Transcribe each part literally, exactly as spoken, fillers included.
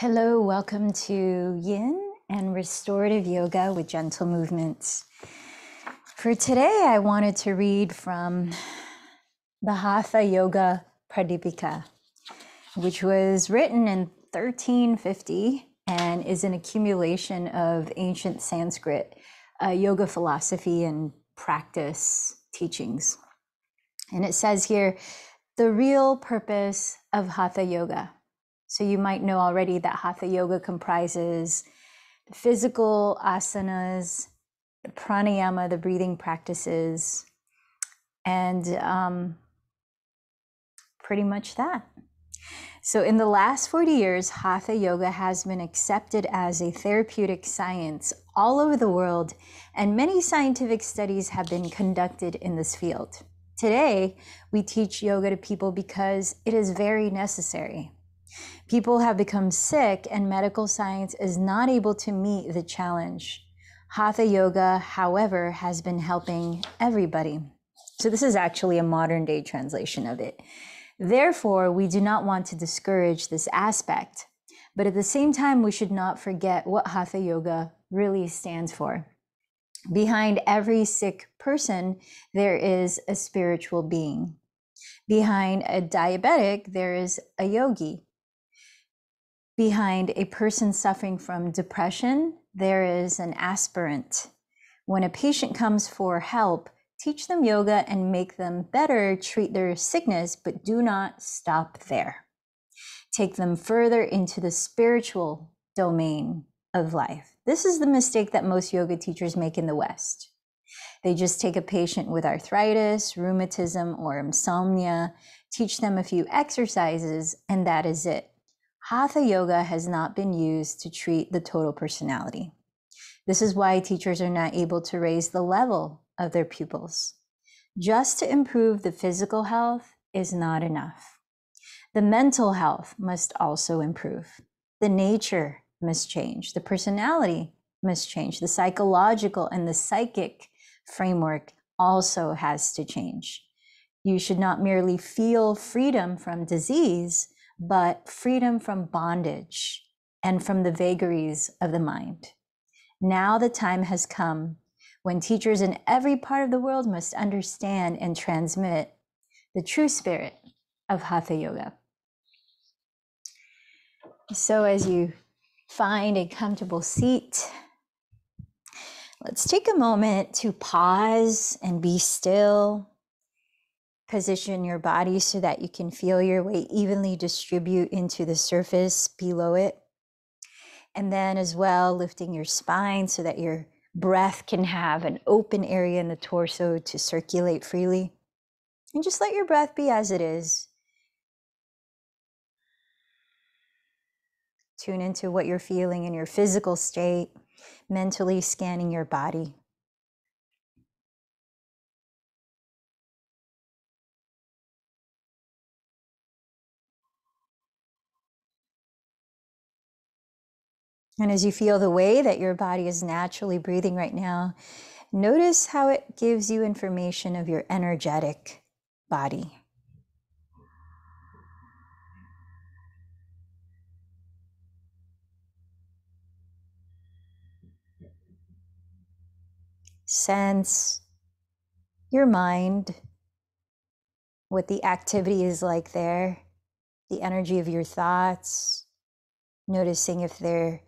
Hello, welcome to Yin and Restorative Yoga with Gentle Movements. For today, I wanted to read from the Hatha Yoga Pradipika, which was written in thirteen fifty and is an accumulation of ancient Sanskrit uh, yoga philosophy and practice teachings. And it says here, the real purpose of Hatha Yoga. So you might know already that Hatha Yoga comprises physical asanas, the pranayama, the breathing practices, and um, pretty much that. So in the last forty years, Hatha Yoga has been accepted as a therapeutic science all over the world, and many scientific studies have been conducted in this field. Today, we teach yoga to people because it is very necessary. People have become sick and medical science is not able to meet the challenge. Hatha Yoga, however, has been helping everybody. So this is actually a modern day translation of it. Therefore, we do not want to discourage this aspect, but at the same time, we should not forget what Hatha Yoga really stands for. Behind every sick person, there is a spiritual being. Behind a diabetic, there is a yogi. Behind a person suffering from depression, there is an aspirant. When a patient comes for help, teach them yoga and make them better, treat their sickness, but do not stop there. Take them further into the spiritual domain of life. This is the mistake that most yoga teachers make in the West. They just take a patient with arthritis, rheumatism, or insomnia, teach them a few exercises, and that is it. Hatha Yoga has not been used to treat the total personality. This is why teachers are not able to raise the level of their pupils. Just to improve the physical health is not enough. The mental health must also improve. The nature must change. The personality must change. The psychological and the psychic framework also has to change. You should not merely feel freedom from disease, but freedom from bondage and from the vagaries of the mind. Now the time has come when teachers in every part of the world must understand and transmit the true spirit of Hatha Yoga. So as you find a comfortable seat, let's take a moment to pause and be still. Position your body so that you can feel your weight evenly distribute into the surface below it. And then as well, lifting your spine so that your breath can have an open area in the torso to circulate freely. And just let your breath be as it is. Tune into what you're feeling in your physical state, mentally scanning your body. And as you feel the way that your body is naturally breathing right now, notice how it gives you information of your energetic body. Sense your mind, what the activity is like there, the energy of your thoughts, noticing if they're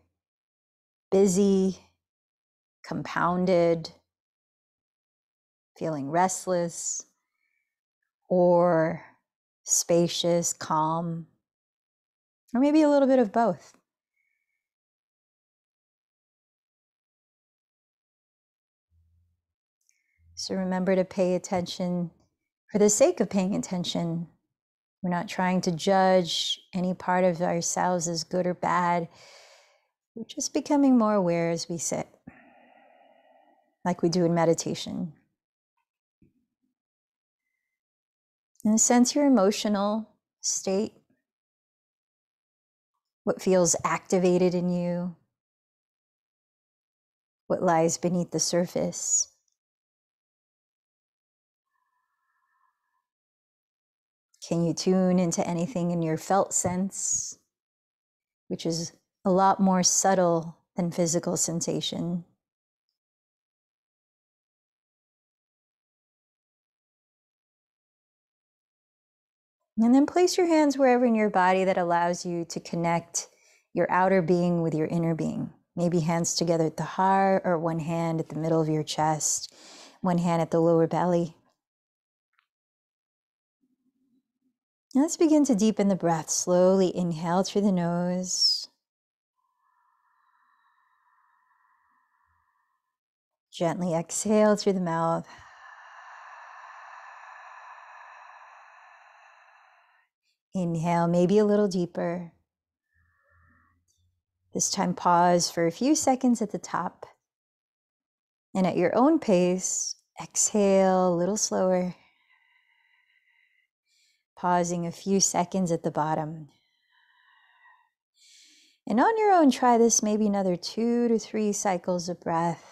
busy, compounded, feeling restless, or spacious, calm, or maybe a little bit of both. So remember to pay attention for the sake of paying attention. We're not trying to judge any part of ourselves as good or bad. We're just becoming more aware as we sit, like we do in meditation. And sense your emotional state, what feels activated in you, what lies beneath the surface. Can you tune into anything in your felt sense, which is a lot more subtle than physical sensation. And then place your hands wherever in your body that allows you to connect your outer being with your inner being. Maybe hands together at the heart, or one hand at the middle of your chest, one hand at the lower belly. Now let's begin to deepen the breath. Slowly inhale through the nose. Gently exhale through the mouth. Inhale, maybe a little deeper. This time, pause for a few seconds at the top. And at your own pace, exhale a little slower. Pausing a few seconds at the bottom. And on your own, try this maybe another two to three cycles of breath.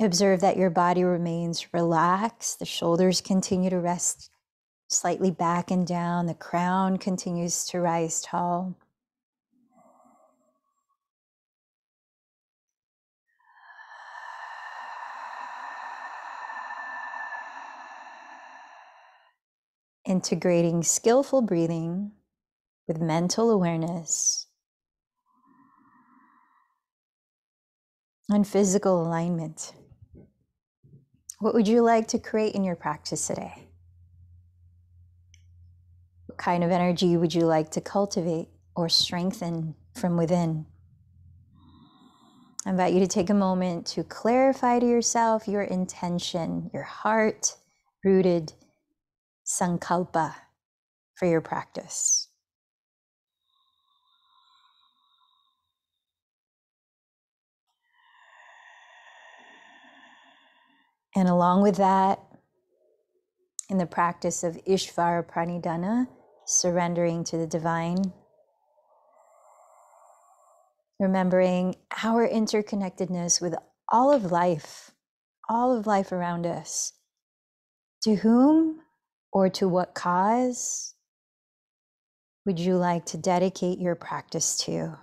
Observe that your body remains relaxed, the shoulders continue to rest slightly back and down, the crown continues to rise tall. Integrating skillful breathing with mental awareness and physical alignment. What would you like to create in your practice today? What kind of energy would you like to cultivate or strengthen from within? I invite you to take a moment to clarify to yourself your intention, your heart-rooted sankalpa for your practice. And along with that, in the practice of Ishvara Pranidhana, surrendering to the divine, remembering our interconnectedness with all of life, all of life around us. To whom or to what cause would you like to dedicate your practice to?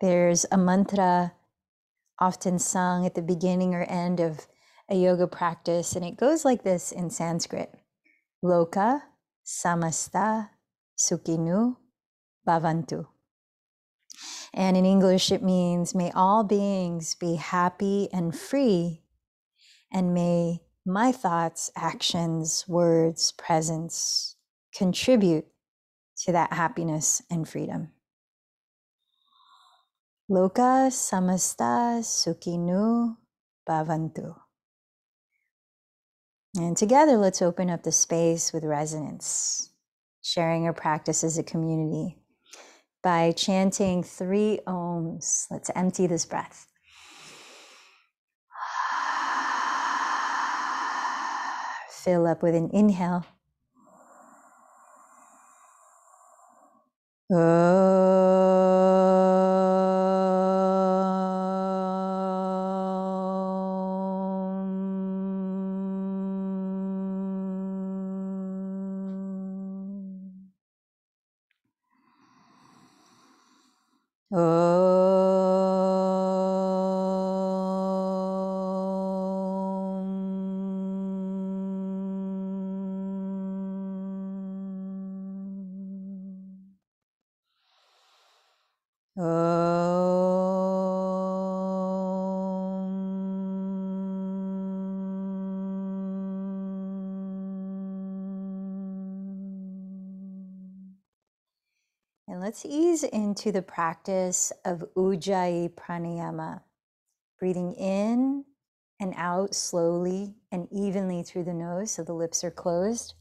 There's a mantra often sung at the beginning or end of a yoga practice, and it goes like this in Sanskrit. Lokah Samastah Sukhino Bhavantu. And in English it means, may all beings be happy and free, and may my thoughts, actions, words, presence contribute to that happiness and freedom. Lokah Samastah Sukhino Bhavantu. And together, let's open up the space with resonance, sharing our practice as a community by chanting three ohms. Let's empty this breath. Fill up with an inhale. Oh. Let's ease into the practice of Ujjayi Pranayama, breathing in and out slowly and evenly through the nose so the lips are closed,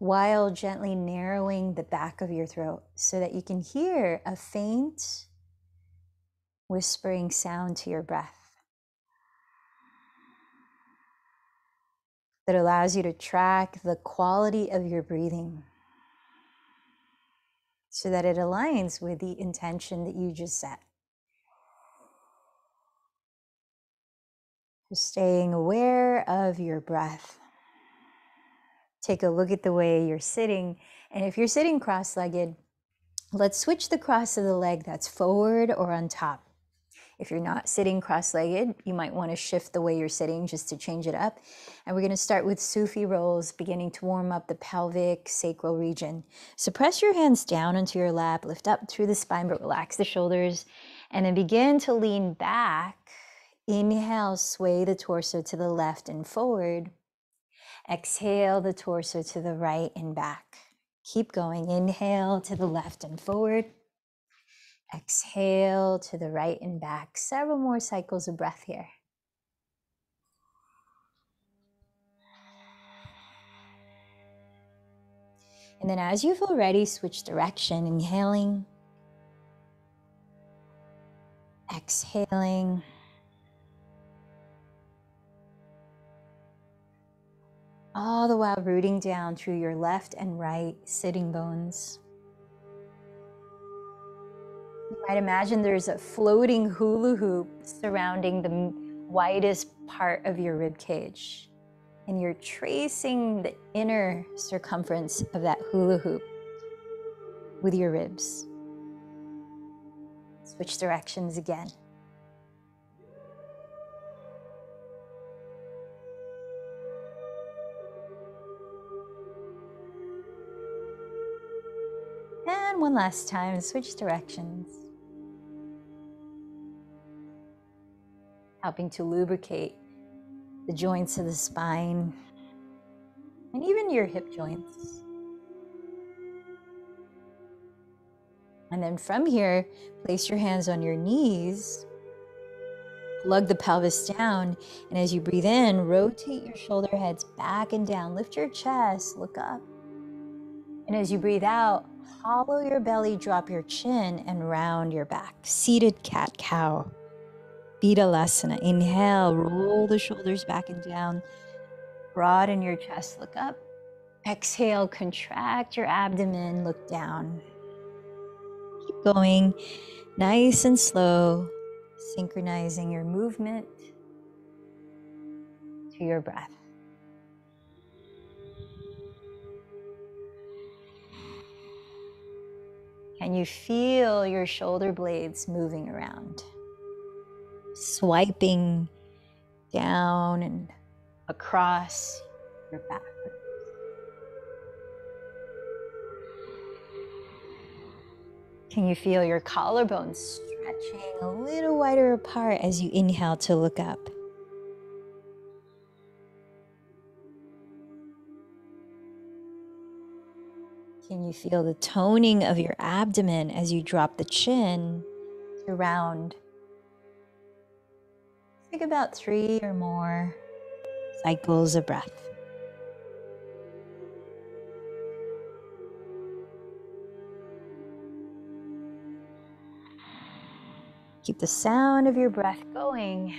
while gently narrowing the back of your throat so that you can hear a faint whispering sound to your breath that allows you to track the quality of your breathing, so that it aligns with the intention that you just set. Just staying aware of your breath. Take a look at the way you're sitting. And if you're sitting cross-legged, let's switch the cross of the leg that's forward or on top. If you're not sitting cross-legged, you might want to shift the way you're sitting just to change it up. And we're going to start with Sufi rolls, beginning to warm up the pelvic sacral region. So press your hands down onto your lap, lift up through the spine, but relax the shoulders. And then begin to lean back. Inhale, sway the torso to the left and forward. Exhale the torso to the right and back. Keep going. Inhale to the left and forward. Exhale to the right and back. Several more cycles of breath here. And then as you've already switched direction, inhaling, exhaling, all the while rooting down through your left and right sitting bones. You might imagine there's a floating hula hoop surrounding the widest part of your rib cage, and you're tracing the inner circumference of that hula hoop with your ribs. Switch directions again. And one last time, switch directions. Helping to lubricate the joints of the spine and even your hip joints. And then from here, place your hands on your knees, plug the pelvis down, and as you breathe in, rotate your shoulder heads back and down. Lift your chest, look up. And as you breathe out, hollow your belly, drop your chin, and round your back. Seated cat-cow. Biddalasana. Inhale, roll the shoulders back and down. Broaden your chest, look up. Exhale, contract your abdomen, look down. Keep going, nice and slow, synchronizing your movement to your breath. Can you feel your shoulder blades moving around? Swiping down and across your back. Can you feel your collarbones stretching a little wider apart as you inhale to look up? Can you feel the toning of your abdomen as you drop the chin to round? Take about three or more cycles of breath. Keep the sound of your breath going.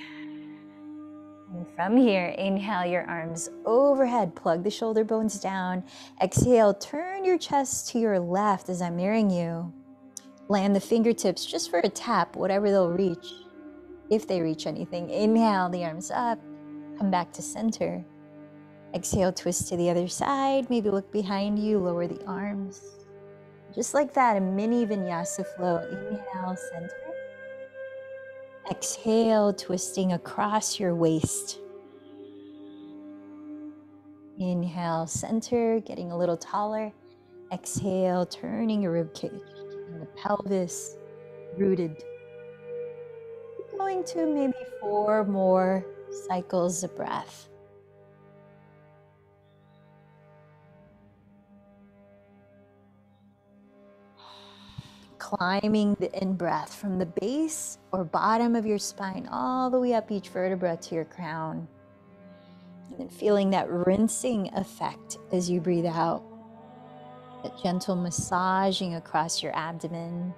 And from here, inhale your arms overhead, plug the shoulder bones down. Exhale, turn your chest to your left as I'm mirroring you. Land the fingertips just for a tap, whatever they'll reach, if they reach anything. Inhale the arms up, come back to center. Exhale, twist to the other side, maybe look behind you, lower the arms. Just like that, a mini vinyasa flow. Inhale, center. Exhale, twisting across your waist. Inhale, center, getting a little taller. Exhale, turning your ribcage and the pelvis rooted. Keep going to maybe four more cycles of breath. Climbing the in-breath from the base or bottom of your spine all the way up each vertebra to your crown. And then feeling that rinsing effect as you breathe out. That gentle massaging across your abdomen.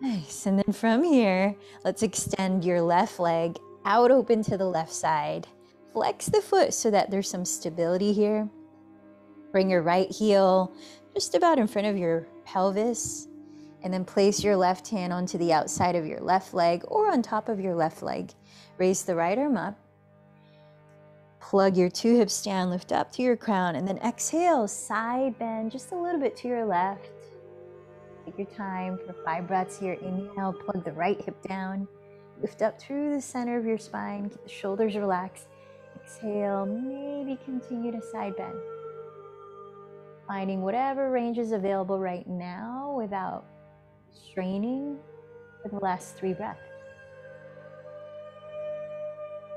Nice, and then from here, let's extend your left leg out open to the left side. Flex the foot so that there's some stability here. Bring your right heel just about in front of your pelvis And then place your left hand onto the outside of your left leg or on top of your left leg. Raise the right arm up. Plug your two hips down, lift up to your crown, and then exhale, side bend just a little bit to your left. Take your time for five breaths here. Inhale, plug the right hip down. Lift up through the center of your spine. Keep the shoulders relaxed. Exhale, maybe continue to side bend. Finding whatever range is available right now without straining for the last three breaths.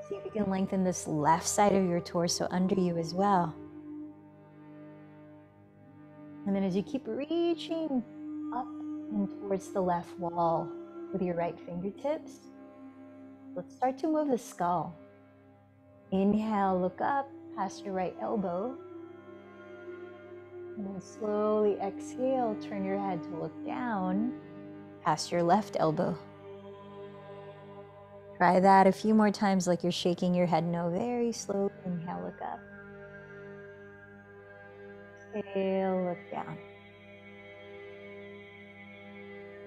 See if you can lengthen this left side of your torso under you as well. And then as you keep reaching up and towards the left wall with your right fingertips, let's start to move the skull. Inhale, look up past your right elbow. And then slowly exhale, turn your head to look down past your left elbow. Try that a few more times like you're shaking your head no, very slowly. Inhale, look up. Exhale, look down.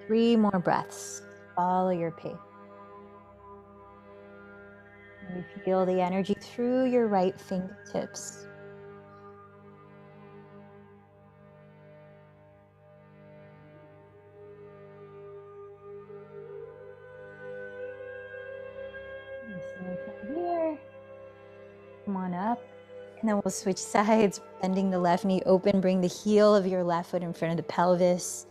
Three more breaths. Follow your pace. You feel the energy through your right fingertips. Come on up, and then we'll switch sides, bending the left knee open, bring the heel of your left foot in front of the pelvis.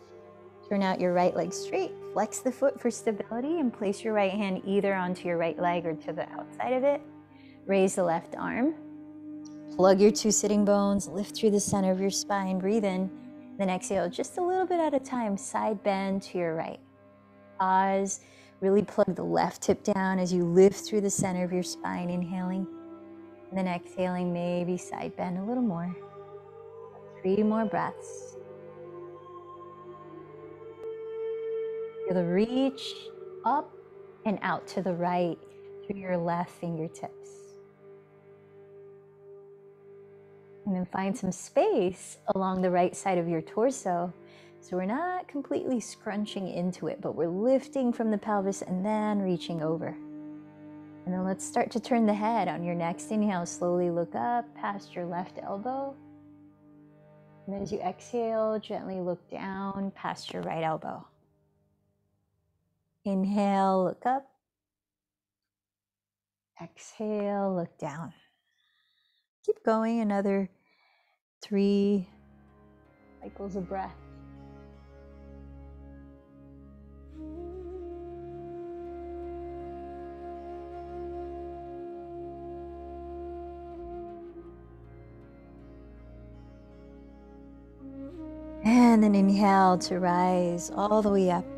Turn out your right leg straight, flex the foot for stability, and place your right hand either onto your right leg or to the outside of it. Raise the left arm, plug your two sitting bones, lift through the center of your spine, breathe in, then exhale just a little bit at a time, side bend to your right. Pause, really plug the left hip down as you lift through the center of your spine, inhaling. And then exhaling, maybe side bend a little more. Three more breaths. Feel the reach up and out to the right through your left fingertips. And then find some space along the right side of your torso. So we're not completely scrunching into it, but we're lifting from the pelvis and then reaching over. And then let's start to turn the head. On your next inhale, slowly look up past your left elbow. And then as you exhale, gently look down past your right elbow. Inhale, look up. Exhale, look down. Keep going another three cycles of breath. And then inhale to rise all the way up. So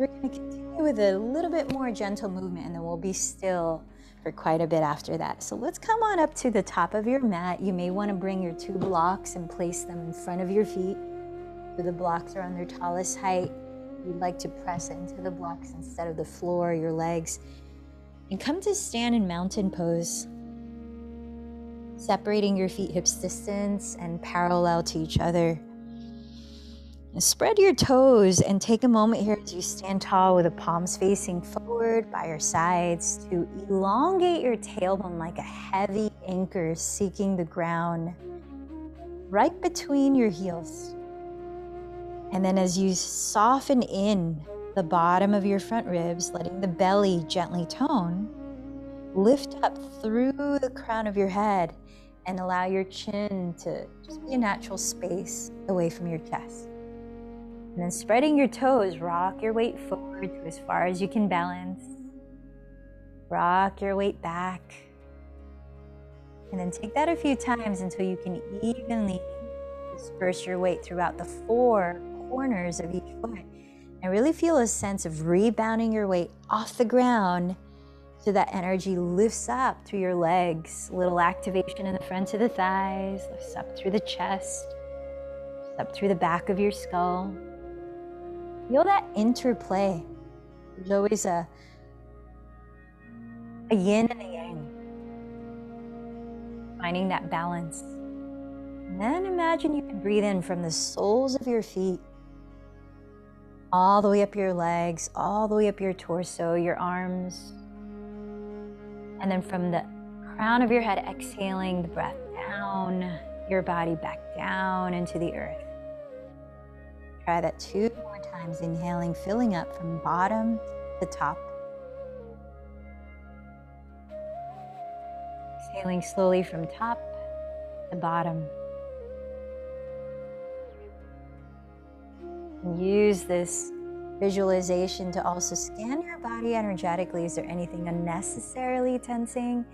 we're going to continue with a little bit more gentle movement, and then we'll be still for quite a bit after that. So let's come on up to the top of your mat. You may want to bring your two blocks and place them in front of your feet. So the blocks are on their tallest height. You'd like to press into the blocks instead of the floor or your legs. And come to stand in mountain pose, separating your feet hips distance and parallel to each other. Spread your toes and take a moment here as you stand tall with the palms facing forward by your sides to elongate your tailbone like a heavy anchor seeking the ground right between your heels. And then as you soften in the bottom of your front ribs, letting the belly gently tone, lift up through the crown of your head and allow your chin to just be a natural space away from your chest. And then spreading your toes, rock your weight forward to as far as you can balance. Rock your weight back. And then take that a few times until you can evenly disperse your weight throughout the four corners of each foot. And really feel a sense of rebounding your weight off the ground so that energy lifts up through your legs. A little activation in the front of the thighs, lifts up through the chest, up through the back of your skull. Feel that interplay. There's always a, a yin and a yang. Finding that balance. And then imagine you can breathe in from the soles of your feet. all the way up your legs, all the way up your torso, your arms. And then from the crown of your head, exhaling the breath down, your body back down into the earth. Try that two more times, inhaling, filling up from bottom to top. Exhaling slowly from top to bottom. Use this visualization to also scan your body energetically. Is there anything unnecessarily tensing?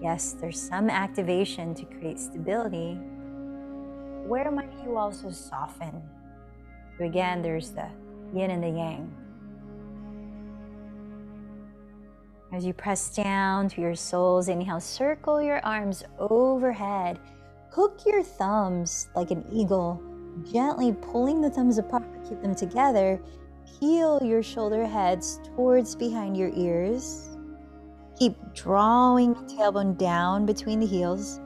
Yes, there's some activation to create stability. Where might you also soften? So again, there's the yin and the yang. As you press down to your soles, inhale, circle your arms overhead. Hook your thumbs like an eagle, gently pulling the thumbs apart, but keep them together. Peel your shoulder heads towards behind your ears. Keep drawing the tailbone down between the heels.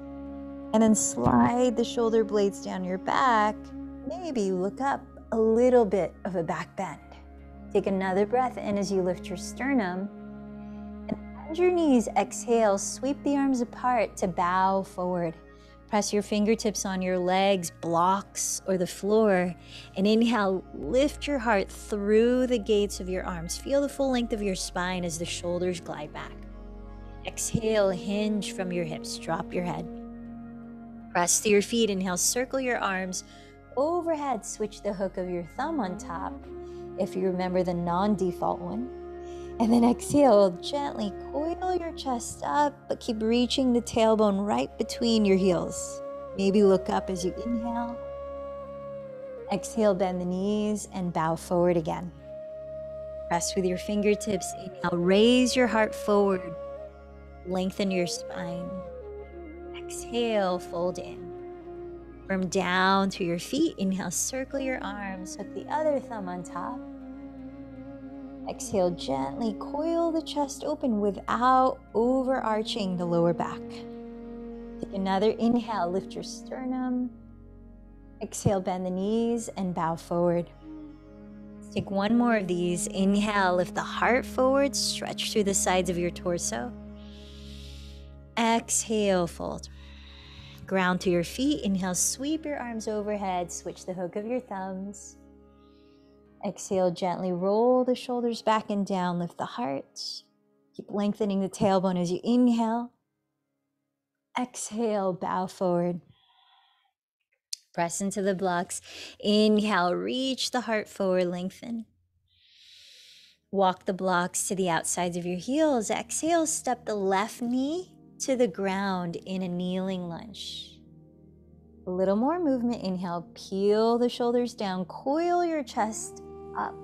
And then slide the shoulder blades down your back. Maybe look up a little bit of a back bend. Take another breath in as you lift your sternum. And bend your knees, exhale, sweep the arms apart to bow forward. Press your fingertips on your legs, blocks, or the floor, and inhale, lift your heart through the gates of your arms. Feel the full length of your spine as the shoulders glide back. Exhale, hinge from your hips, drop your head. Press to your feet, inhale, circle your arms. Overhead, switch the hook of your thumb on top, if you remember the non-default one. And then exhale, gently coil your chest up, but keep reaching the tailbone right between your heels. Maybe look up as you inhale. Exhale, bend the knees and bow forward again. Press with your fingertips, inhale, raise your heart forward, lengthen your spine. Exhale, fold in. From down to your feet, inhale, circle your arms, hook the other thumb on top. Exhale, gently coil the chest open without overarching the lower back. Take another inhale, lift your sternum. Exhale, bend the knees and bow forward. Take one more of these. Inhale, lift the heart forward, stretch through the sides of your torso. Exhale, fold. Ground to your feet. Inhale, sweep your arms overhead, switch the hook of your thumbs. Exhale, gently roll the shoulders back and down, lift the heart. Keep lengthening the tailbone as you inhale. Exhale, bow forward. Press into the blocks. Inhale, reach the heart forward, lengthen. Walk the blocks to the outsides of your heels. Exhale, step the left knee to the ground in a kneeling lunge. A little more movement. Inhale, peel the shoulders down, coil your chest up.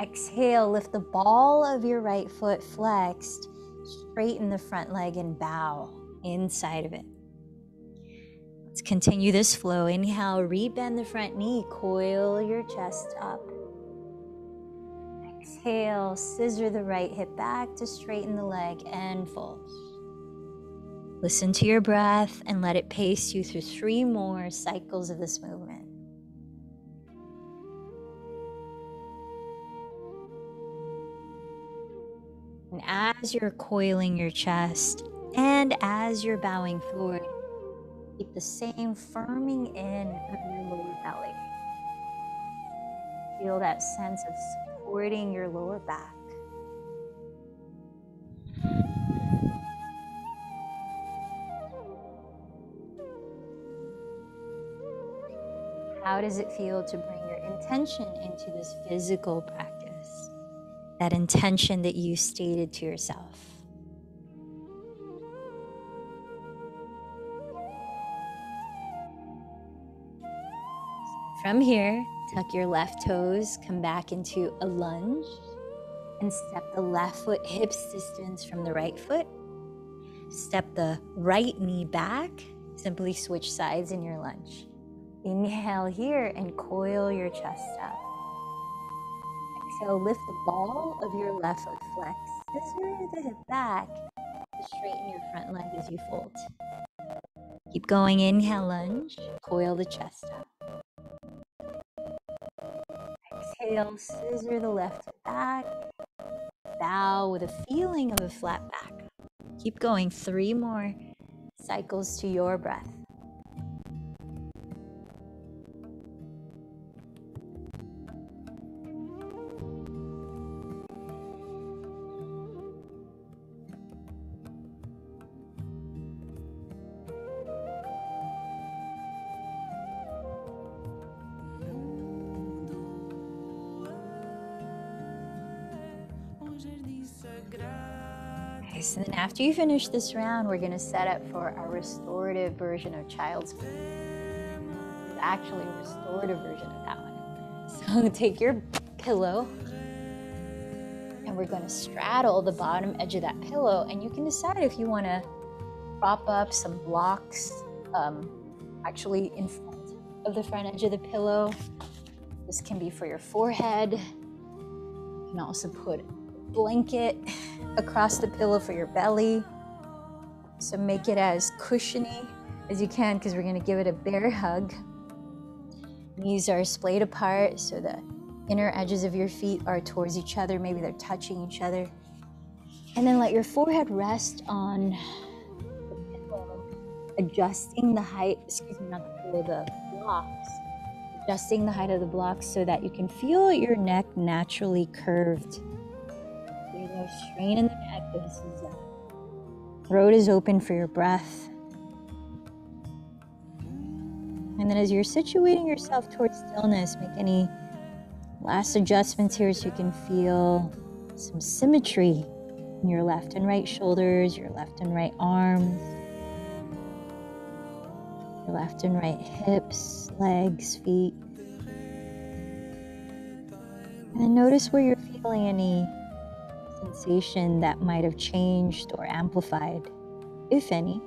Exhale, lift the ball of your right foot flexed, straighten the front leg and bow inside of it. Let's continue this flow. Inhale, rebend the front knee, coil your chest up. Exhale, scissor the right hip back to straighten the leg and fold. Listen to your breath and let it pace you through three more cycles of this movement. And as you're coiling your chest and as you're bowing forward, keep the same firming in of your lower belly. Feel that sense of supporting your lower back. How does it feel to bring your intention into this physical practice? That intention that you stated to yourself. From here, tuck your left toes, come back into a lunge, and step the left foot hips distance from the right foot. Step the right knee back, simply switch sides in your lunge. Inhale here and coil your chest up. Exhale, lift the ball of your left foot flex. Scissor the hip back to straighten your front leg as you fold. Keep going. Inhale, lunge, coil the chest up. exhale, scissor the left back. Bow with a feeling of a flat back. Keep going, three more cycles to your breath. And then after you finish this round, we're going to set up for a restorative version of child's pose. It's actually a restorative version of that one. So take your pillow and we're going to straddle the bottom edge of that pillow, and you can decide if you want to prop up some blocks um, actually in front of the front edge of the pillow. This can be for your forehead. You can also put a blanket across the pillow for your belly. So make it as cushiony as you can, because we're going to give it a bear hug. Knees are splayed apart, so the inner edges of your feet are towards each other. Maybe they're touching each other. And then let your forehead rest on the pillow, adjusting the height, excuse me, not the pillow, the blocks. Adjusting the height of the blocks so that you can feel your neck naturally curved. Strain in the neck, this is a throat is open for your breath. And then as you're situating yourself towards stillness, make any last adjustments here so you can feel some symmetry in your left and right shoulders, your left and right arms, your left and right hips, legs, feet. And then notice where you're feeling any sensation that might have changed or amplified, if any.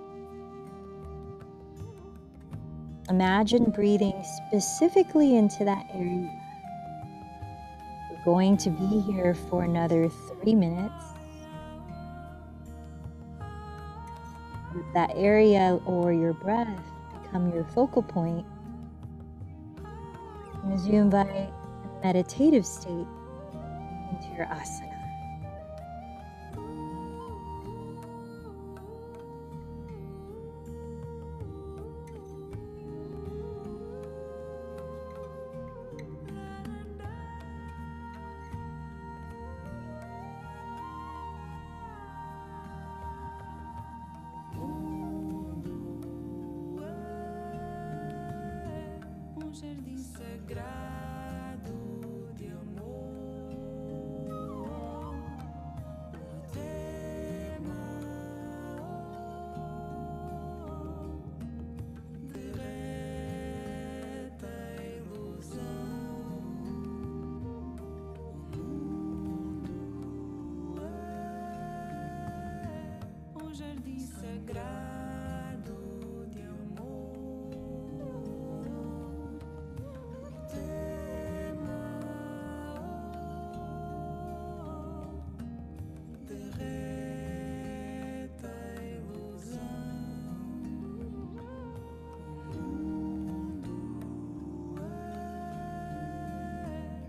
Imagine breathing specifically into that area. We're going to be here for another three minutes. Let that area or your breath become your focal point. And as you invite a meditative state into your asana.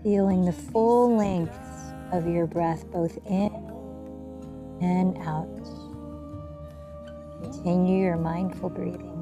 Feeling the full length of your breath, both in and out. Continue your mindful breathing.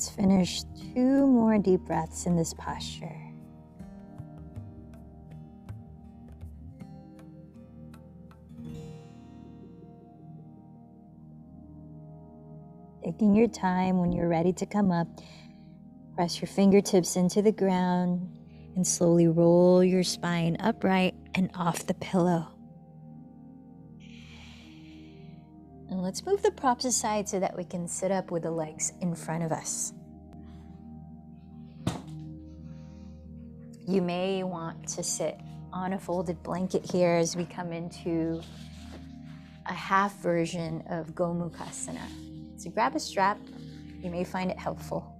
let's finish two more deep breaths in this posture. Taking your time, when you're ready to come up, press your fingertips into the ground and slowly roll your spine upright and off the pillow. And let's move the props aside so that we can sit up with the legs in front of us. You may want to sit on a folded blanket here as we come into a half version of Gomukhasana. So grab a strap, you may find it helpful.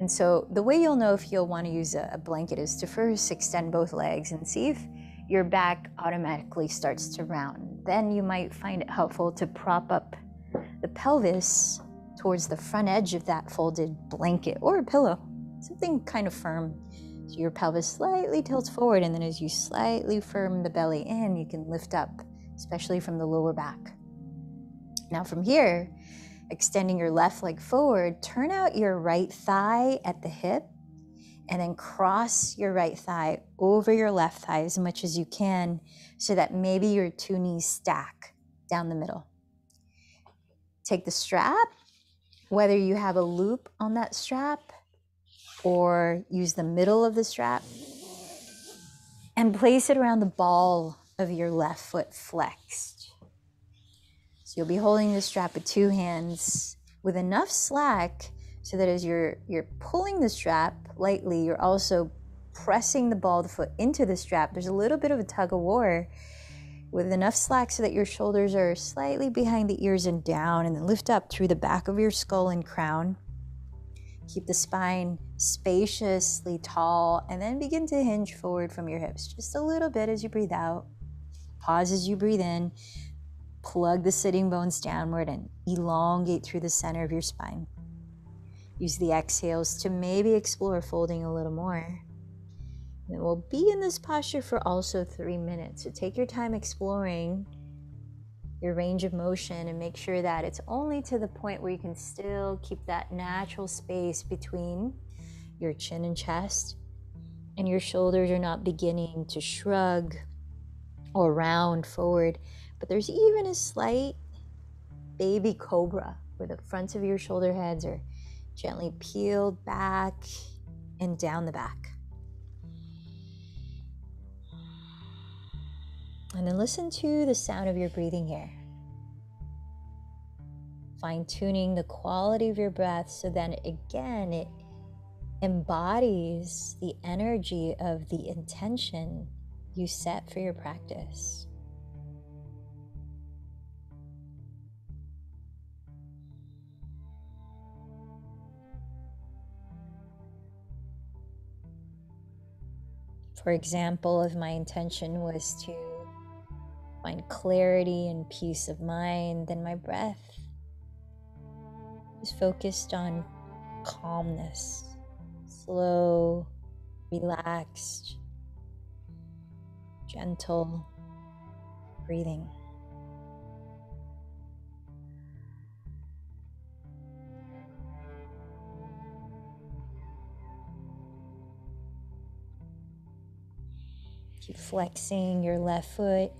And so the way you'll know if you'll want to use a blanket is to first extend both legs and see if your back automatically starts to round. Then you might find it helpful to prop up the pelvis towards the front edge of that folded blanket or a pillow, something kind of firm. So your pelvis slightly tilts forward, and then as you slightly firm the belly in, you can lift up, especially from the lower back. Now from here, extending your left leg forward, turn out your right thigh at the hip and then cross your right thigh over your left thigh as much as you can so that maybe your two knees stack down the middle. Take the strap, whether you have a loop on that strap or use the middle of the strap, and place it around the ball of your left foot flexed. So you'll be holding the strap with two hands with enough slack so that as you're, you're pulling the strap lightly, you're also pressing the ball of the foot into the strap. There's a little bit of a tug of war with enough slack so that your shoulders are slightly behind the ears and down, and then lift up through the back of your skull and crown. Keep the spine spaciously tall and then begin to hinge forward from your hips just a little bit as you breathe out. Pause as you breathe in. Plug the sitting bones downward and elongate through the center of your spine. Use the exhales to maybe explore folding a little more. And then we'll be in this posture for also three minutes. So take your time exploring your range of motion and make sure that it's only to the point where you can still keep that natural space between your chin and chest, and your shoulders are not beginning to shrug or round forward. But there's even a slight baby cobra where the fronts of your shoulder heads are gently peeled back and down the back. And then listen to the sound of your breathing here. Fine-tuning the quality of your breath so then again it embodies the energy of the intention you set for your practice. For example, if my intention was to find clarity and peace of mind, then my breath is focused on calmness, slow, relaxed, gentle breathing. Keep flexing your left foot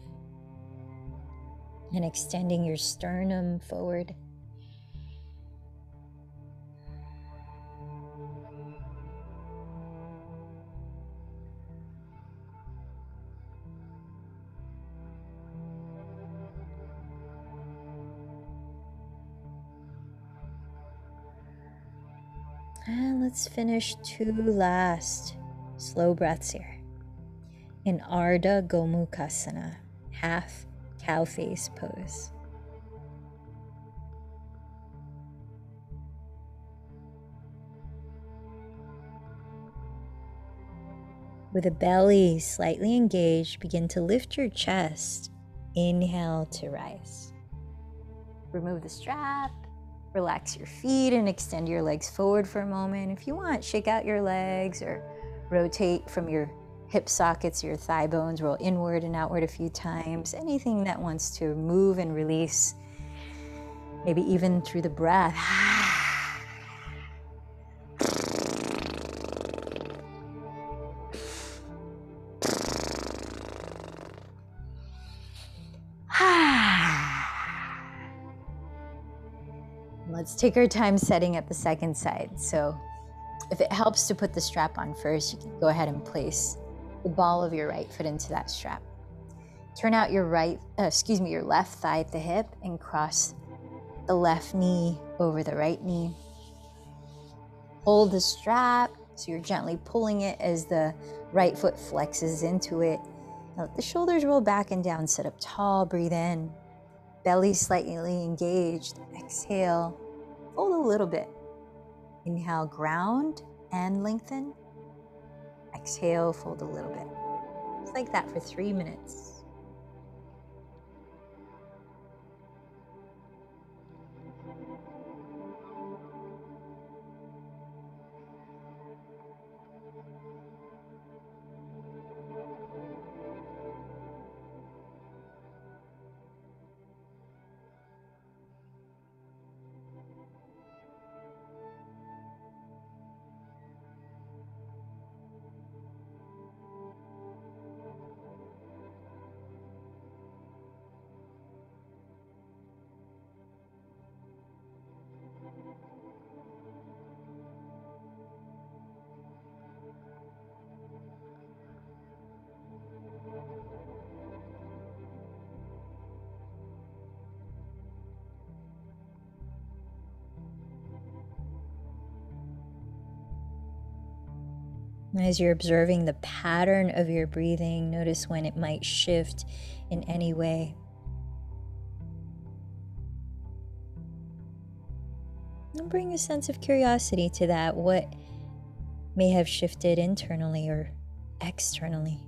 and extending your sternum forward. And let's finish two last slow breaths here in Ardha Gomukhasana, half cow face pose. With the belly slightly engaged, begin to lift your chest. Inhale to rise. Remove the strap, relax your feet and extend your legs forward for a moment. If you want, shake out your legs or rotate from your hip sockets, your thigh bones, roll inward and outward a few times. Anything that wants to move and release, maybe even through the breath. Let's take our time setting up the second side. So if it helps to put the strap on first, you can go ahead and place the ball of your right foot into that strap. Turn out your right, uh, excuse me, your left thigh at the hip and cross the left knee over the right knee. Hold the strap so you're gently pulling it as the right foot flexes into it. Now let the shoulders roll back and down, sit up tall, breathe in. Belly slightly engaged, exhale, fold a little bit. Inhale, ground and lengthen. Exhale, fold a little bit. Just like that for three minutes. As you're observing the pattern of your breathing, notice when it might shift in any way. And bring a sense of curiosity to that, what may have shifted internally or externally.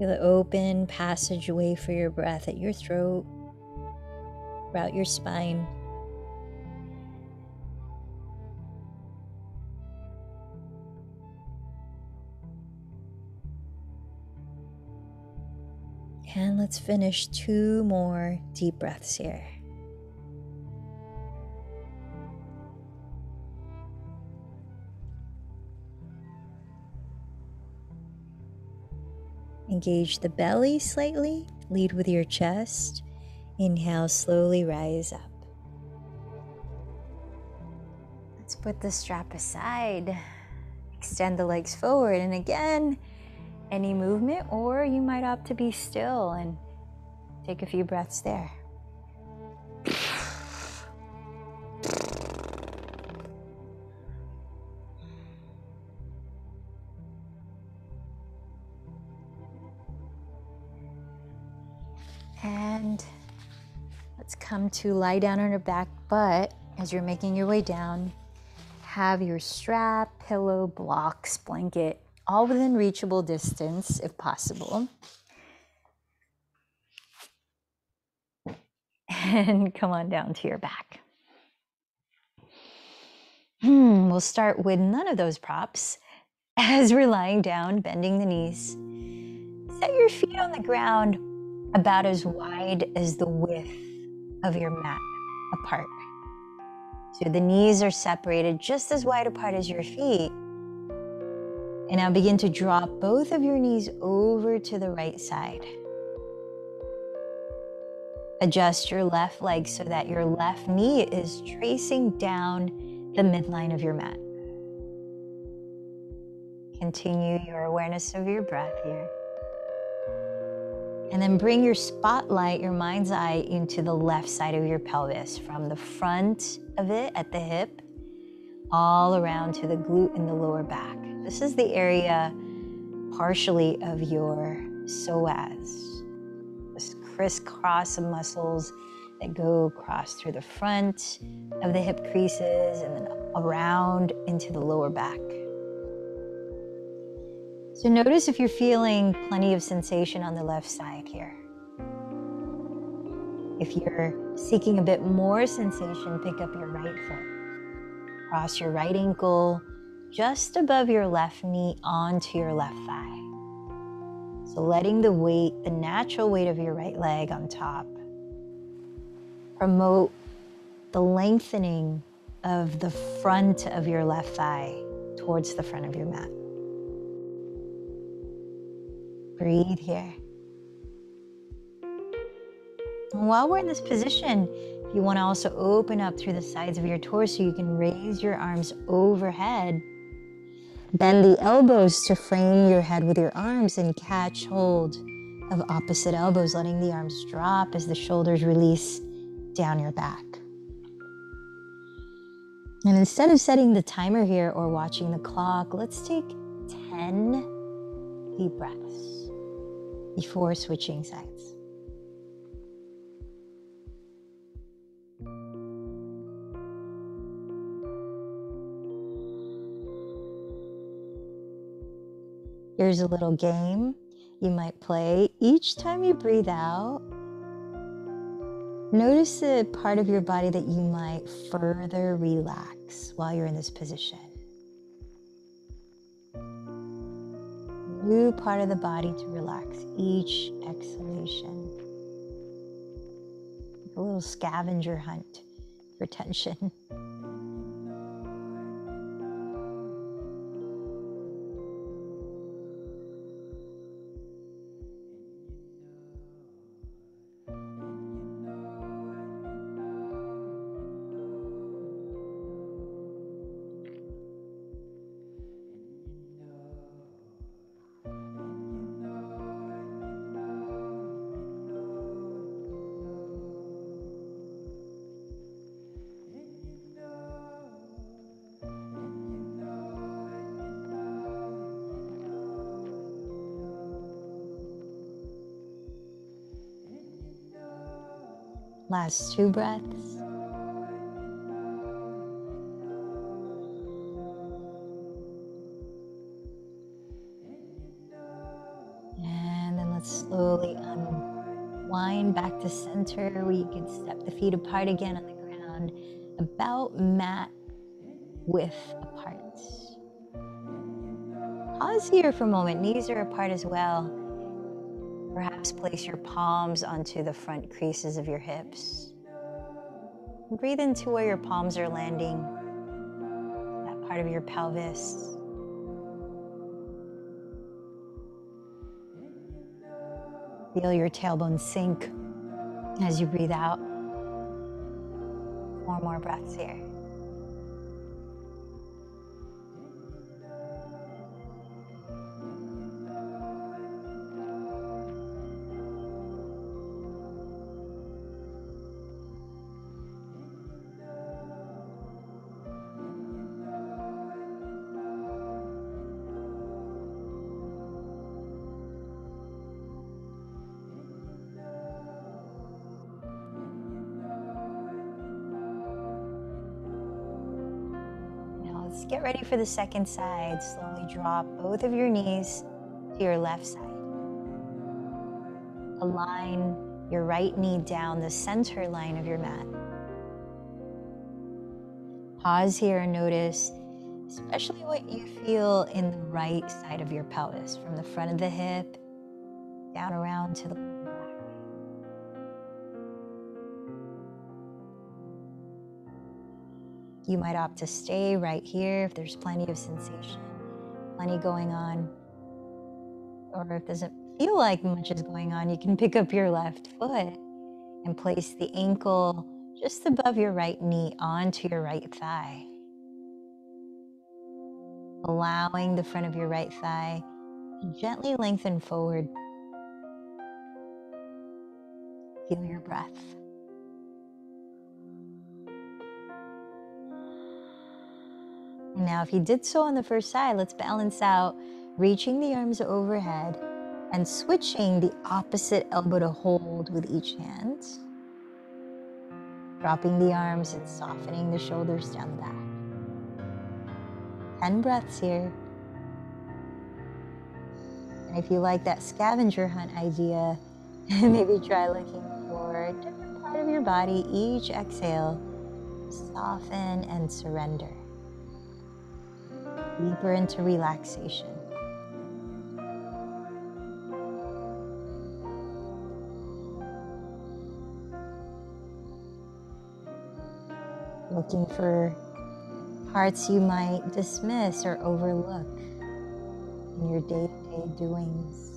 Feel the open passageway for your breath at your throat, throughout your spine. And let's finish two more deep breaths here. Engage the belly slightly, lead with your chest. Inhale, slowly rise up. Let's put the strap aside. Extend the legs forward, and again, any movement, or you might opt to be still and take a few breaths there. Come to lie down on your back, but as you're making your way down, have your strap, pillow, blocks, blanket, all within reachable distance if possible. And come on down to your back. Hmm, we'll start with none of those props. As we're lying down, bending the knees, set your feet on the ground about as wide as the width of your mat apart. So the knees are separated just as wide apart as your feet. And now begin to drop both of your knees over to the right side. Adjust your left leg so that your left knee is tracing down the midline of your mat. Continue your awareness of your breath here. And then bring your spotlight, your mind's eye, into the left side of your pelvis, from the front of it at the hip, all around to the glute and the lower back. This is the area partially of your psoas, this crisscross of muscles that go across through the front of the hip creases and then around into the lower back. So notice if you're feeling plenty of sensation on the left side here. If you're seeking a bit more sensation, pick up your right foot. Cross your right ankle just above your left knee onto your left thigh. So letting the weight, the natural weight of your right leg on top, promote the lengthening of the front of your left thigh towards the front of your mat. Breathe here. And while we're in this position, if you want to also open up through the sides of your torso, you can raise your arms overhead. Bend the elbows to frame your head with your arms and catch hold of opposite elbows, letting the arms drop as the shoulders release down your back. And instead of setting the timer here or watching the clock, let's take ten deep breaths before switching sides. Here's a little game you might play. Each time you breathe out, notice the part of your body that you might further relax while you're in this position. New part of the body to relax each exhalation. A little scavenger hunt for tension. Last two breaths. And then let's slowly unwind back to center, where you can step the feet apart again on the ground, about mat width apart. Pause here for a moment. Knees are apart as well. Perhaps place your palms onto the front creases of your hips. Breathe into where your palms are landing, that part of your pelvis. Feel your tailbone sink as you breathe out. Four more breaths here. Get ready for the second side. Slowly drop both of your knees to your left side. Align your right knee down the center line of your mat. Pause here and notice especially what you feel in the right side of your pelvis, from the front of the hip down around to the You might opt to stay right here if there's plenty of sensation, plenty going on. Or if it doesn't feel like much is going on, you can pick up your left foot and place the ankle just above your right knee onto your right thigh. Allowing the front of your right thigh to gently lengthen forward. Feel your breath. Now, if you did so on the first side, let's balance out reaching the arms overhead and switching the opposite elbow to hold with each hand. Dropping the arms and softening the shoulders down the back. ten breaths here. And if you like that scavenger hunt idea, maybe try looking for a different part of your body. Each exhale, soften and surrender. Deeper into relaxation. Looking for parts you might dismiss or overlook in your day-to-day doings.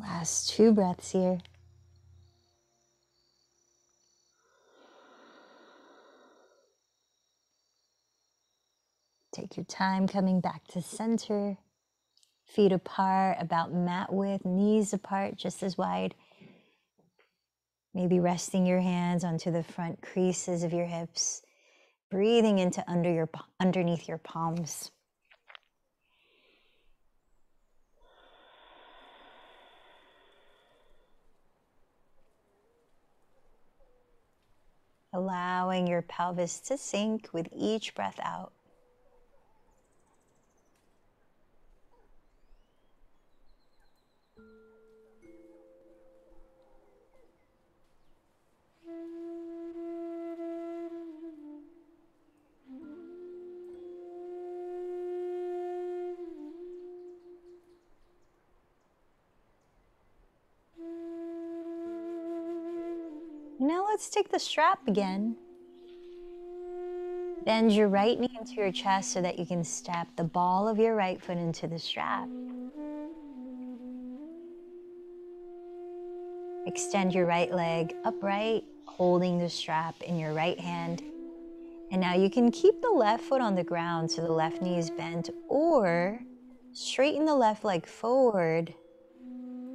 Last two breaths here. Take your time coming back to center. Feet apart, about mat width, knees apart just as wide. Maybe resting your hands onto the front creases of your hips, breathing into under your underneath your palms. Allowing your pelvis to sink with each breath out. Now let's take the strap again. Bend your right knee into your chest so that you can step the ball of your right foot into the strap. Extend your right leg upright, holding the strap in your right hand. And now you can keep the left foot on the ground so the left knee is bent, or straighten the left leg forward,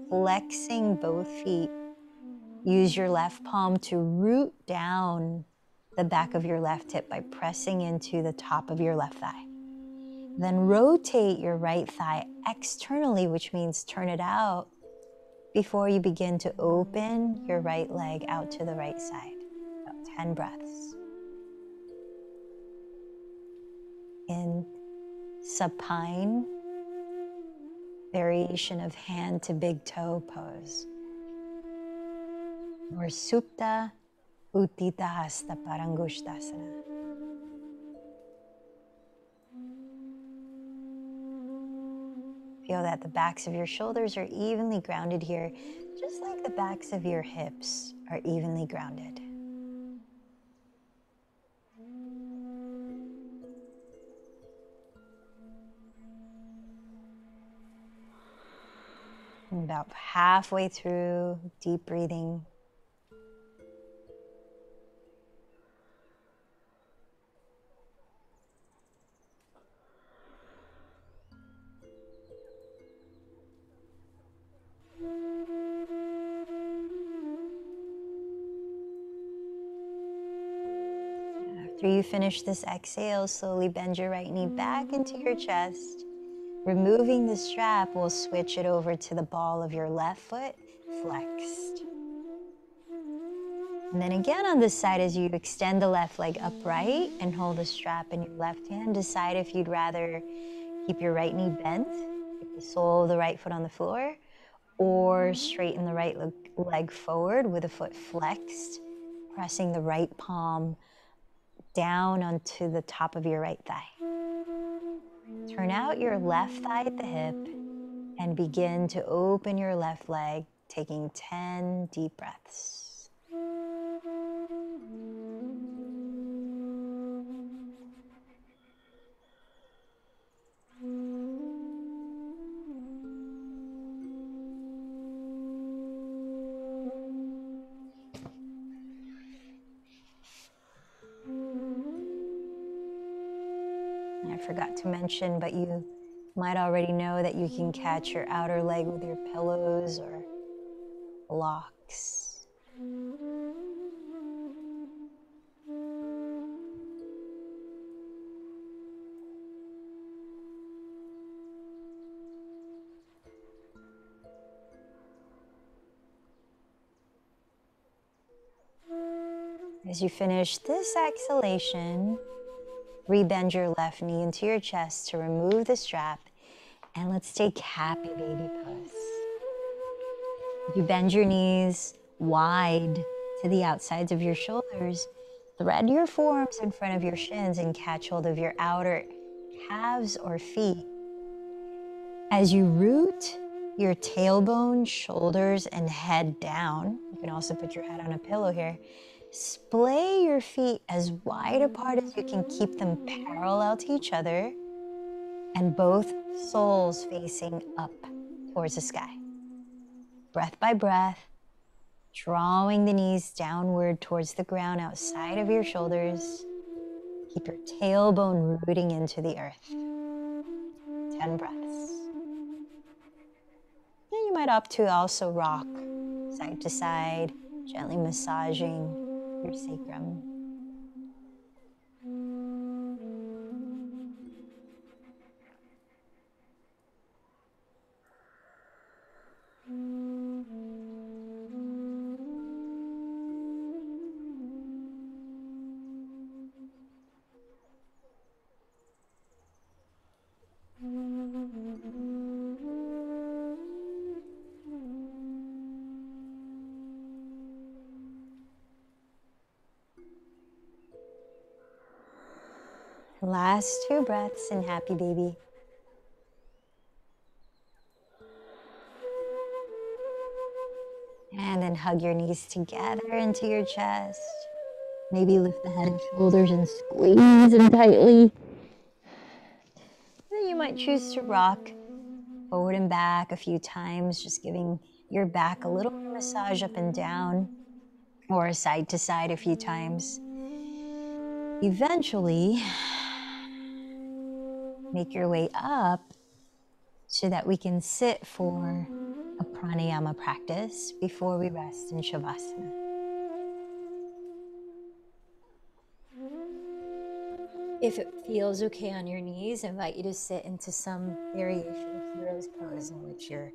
flexing both feet. Use your left palm to root down the back of your left hip by pressing into the top of your left thigh. Then rotate your right thigh externally, which means turn it out, before you begin to open your right leg out to the right side. About ten breaths. In supine, variation of hand to big toe pose, or Supta Utthita Hasta parangustasana. Feel that the backs of your shoulders are evenly grounded here, just like the backs of your hips are evenly grounded. And about halfway through, deep breathing. After you finish this exhale, slowly bend your right knee back into your chest. Removing the strap, we'll switch it over to the ball of your left foot, flexed. And then again on this side, as you extend the left leg upright and hold the strap in your left hand, decide if you'd rather keep your right knee bent, keep the sole of the right foot on the floor, or straighten the right leg forward with the foot flexed, pressing the right palm down onto the top of your right thigh. Turn out your left thigh at the hip and begin to open your left leg, taking ten deep breaths. Forgot to mention, but you might already know that you can catch your outer leg with your pillows or blocks. As you finish this exhalation, rebend your left knee into your chest to remove the strap, and let's take happy baby pose. You bend your knees wide to the outsides of your shoulders, thread your forearms in front of your shins, and catch hold of your outer calves or feet. As you root your tailbone, shoulders, and head down, you can also put your head on a pillow here, splay your feet as wide apart as you can, keep them parallel to each other, and both soles facing up towards the sky. Breath by breath, drawing the knees downward towards the ground outside of your shoulders. Keep your tailbone rooting into the earth. ten breaths. And you might opt to also rock side to side, gently massaging your sacrum. Last two breaths in happy baby. And then hug your knees together into your chest. Maybe lift the head and shoulders and squeeze them tightly. Then you might choose to rock forward and back a few times, just giving your back a little massage up and down, or side to side a few times. Eventually, make your way up so that we can sit for a pranayama practice before we rest in Shavasana. If it feels okay on your knees, I invite you to sit into some variation of hero's pose, in which your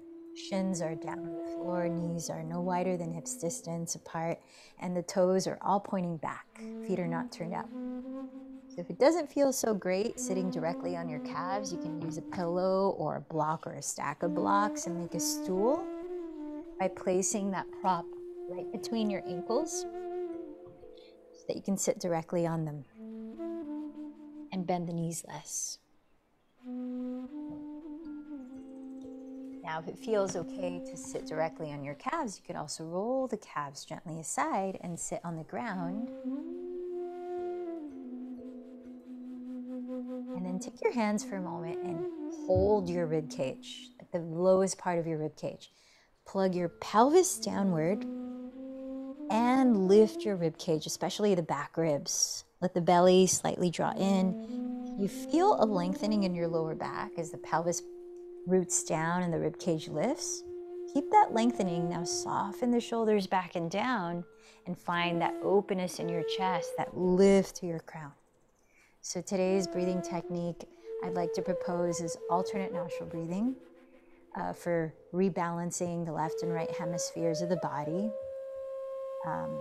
shins are down on the floor, knees are no wider than hips distance apart, and the toes are all pointing back. Feet are not turned out. If it doesn't feel so great sitting directly on your calves, you can use a pillow or a block or a stack of blocks and make a stool by placing that prop right between your ankles so that you can sit directly on them and bend the knees less. Now, if it feels okay to sit directly on your calves, you could also roll the calves gently aside and sit on the ground. And then take your hands for a moment and hold your rib cage, at the lowest part of your rib cage. Plug your pelvis downward and lift your rib cage, especially the back ribs. Let the belly slightly draw in. You feel a lengthening in your lower back as the pelvis roots down and the rib cage lifts. Keep that lengthening. Now soften the shoulders back and down and find that openness in your chest, that lift to your crown. So today's breathing technique I'd like to propose is alternate nostril breathing uh, for rebalancing the left and right hemispheres of the body, um,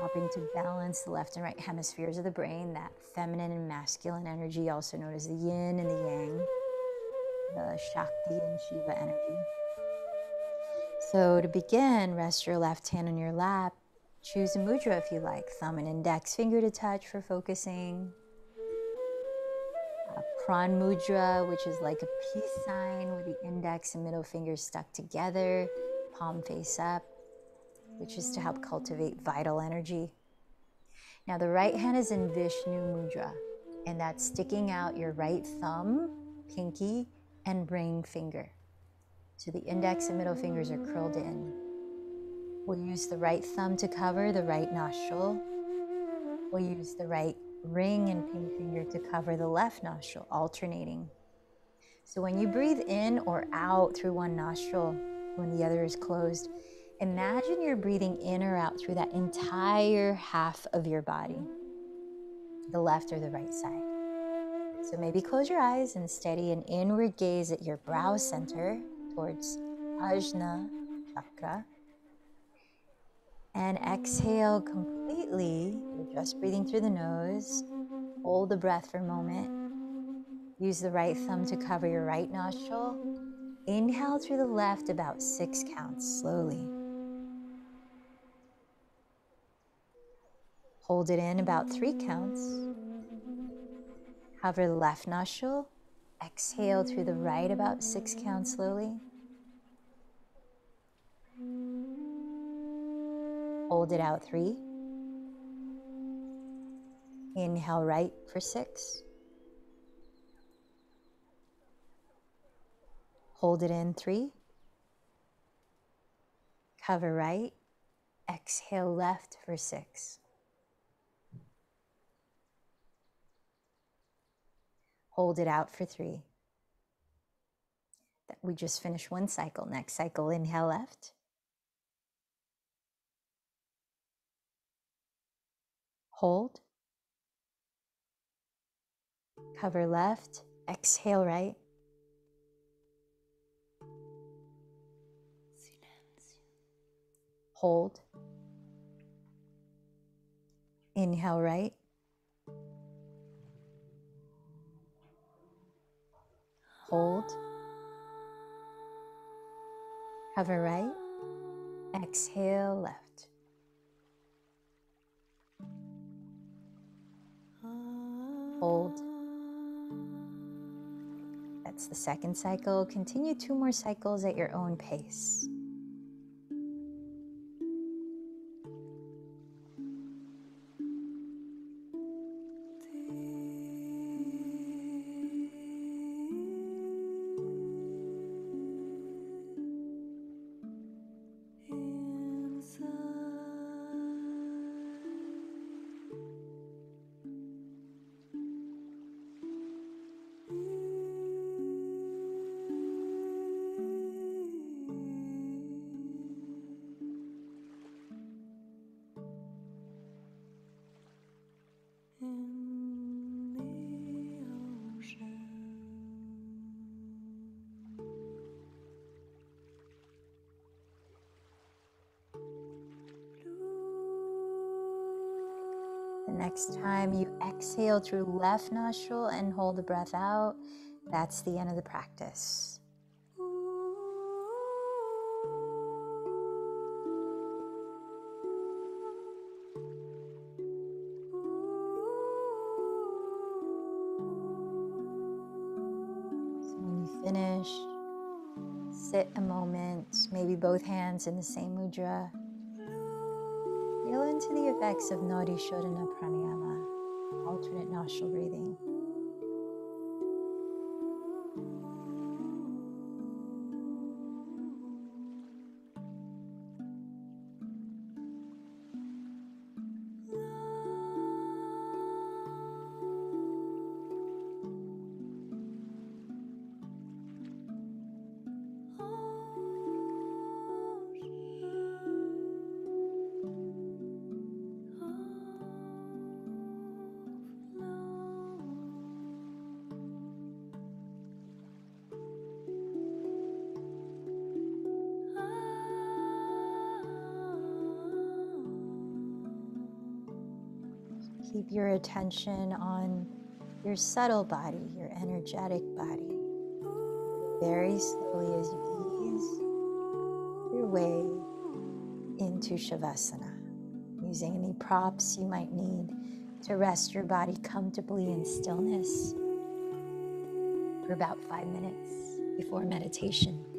helping to balance the left and right hemispheres of the brain, that feminine and masculine energy, also known as the yin and the yang, the Shakti and Shiva energy. So to begin, rest your left hand on your lap. Choose a mudra if you like, thumb and index finger to touch for focusing. A Pran mudra, which is like a peace sign with the index and middle fingers stuck together, palm face up, which is to help cultivate vital energy. Now the right hand is in Vishnu mudra, and that's sticking out your right thumb, pinky, and ring finger. So the index and middle fingers are curled in. We'll use the right thumb to cover the right nostril. We'll use the right ring and pinky finger to cover the left nostril, alternating. So when you breathe in or out through one nostril, when the other is closed, imagine you're breathing in or out through that entire half of your body, the left or the right side. So maybe close your eyes and steady an inward gaze at your brow center towards Ajna Chakra. And exhale completely. You're just breathing through the nose. Hold the breath for a moment. Use the right thumb to cover your right nostril. Inhale through the left about six counts, slowly. Hold it in about three counts. Cover the left nostril. Exhale through the right about six counts slowly. Hold it out three. Inhale right for six. Hold it in three. Cover right. Exhale left for six. Hold it out for three. We just finished one cycle. Next cycle, inhale left. Hold. Cover left, exhale right. Hold. Inhale right. Hold. Cover right. Exhale left. Hold. That's the second cycle. Continue two more cycles at your own pace. Next time you exhale through left nostril and hold the breath out. That's the end of the practice. So when you finish, sit a moment, maybe both hands in the same mudra. Feel into the effects of Nadi Shodhana Pranayama, alternate nostril breathing. Keep your attention on your subtle body, your energetic body. Very slowly as you ease your way into Shavasana, using any props you might need to rest your body comfortably in stillness for about five minutes before meditation.